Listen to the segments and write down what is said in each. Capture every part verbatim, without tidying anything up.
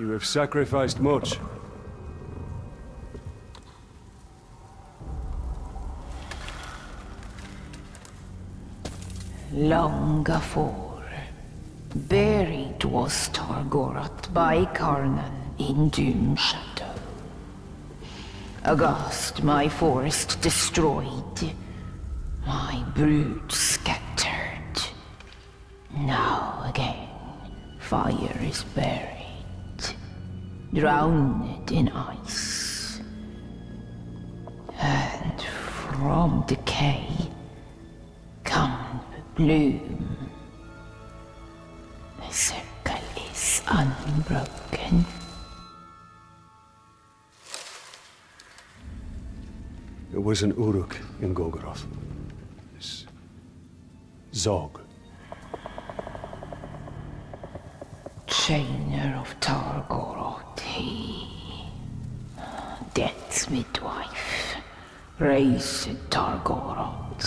You have sacrificed much. Long afore, buried was Targoroth by Carnan in Doomshadow. Aghast my forest destroyed, my brood scattered. Now again, fire is buried, drowned in ice. And from decay, come bloom. The circle is unbroken. There was an Uruk in Gorgoroth. This Zog. Chainer of Targorod, he. Death's midwife. Raised Targorod.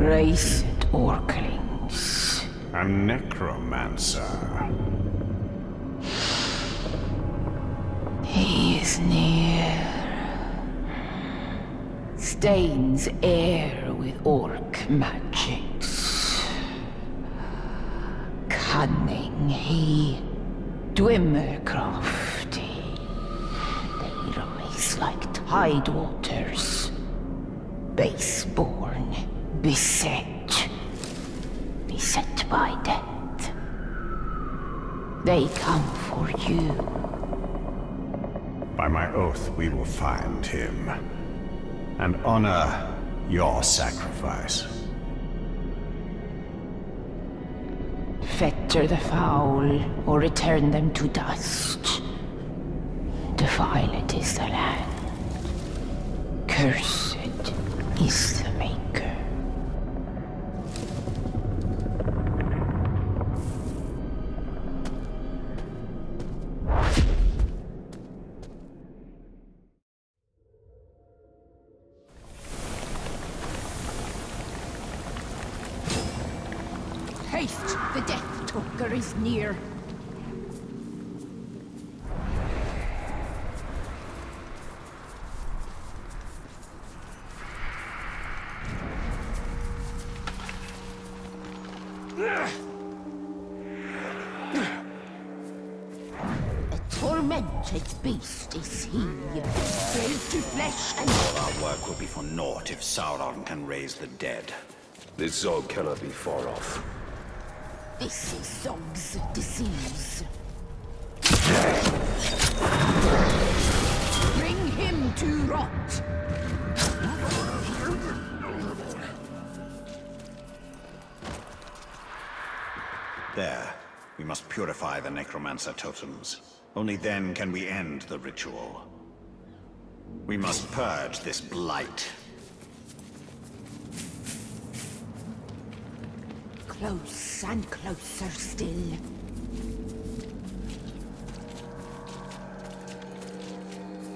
Raised Orklings. A necromancer. He is near. Stains air with orc magics. Cunning he, Dwimmercraft he. They rise like tidewaters. Baseborn, beset. Beset by death. They come for you. By my oath, we will find him. And honor your sacrifice. Fetter the fowl, or return them to dust. Defiled is the land. Cursed is the maker. Near. A tormented beast is he, slave to flesh and... All our work will be for naught if Sauron can raise the dead. This Zog cannot be far off. This is Zog's disease. Bring him to rot. There. We must purify the necromancer totems. Only then can we end the ritual. We must purge this blight. Close and closer still.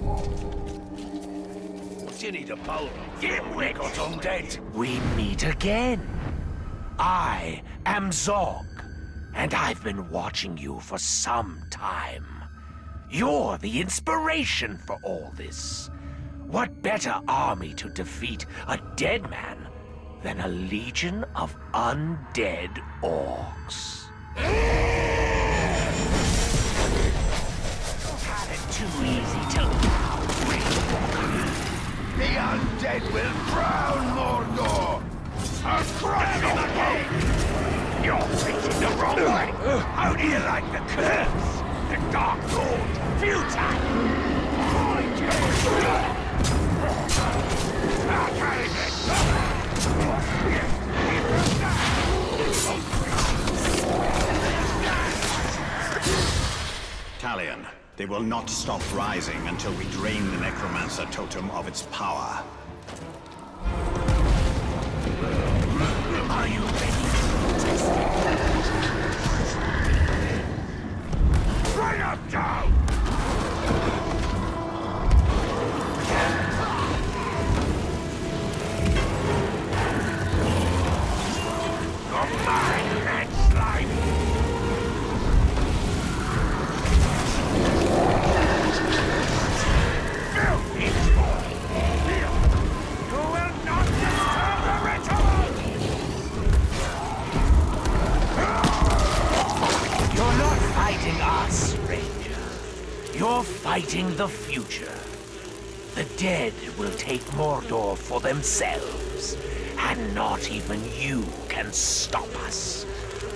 What do you need a bowl of? Gimwit! Got undead! We meet again! I am Zog, and I've been watching you for some time. You're the inspiration for all this. What better army to defeat a dead man than a legion of undead orcs? Had it too easy till now, Grimwalker. The undead will drown Mordor! I'll crush you again! You're facing the wrong way! How do you like the curse? The Dark Lord, Futak! Find you! I'll carry this! Talion, they will not stop rising until we drain the necromancer totem of its power. Are you ready to test it? Bring up down! Mine, that's life! You're fighting the future. The dead will take Mordor for themselves, and not even you can stop us.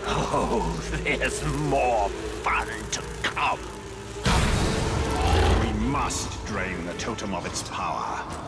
Oh, there's more fun to come. We must drain the totem of its power.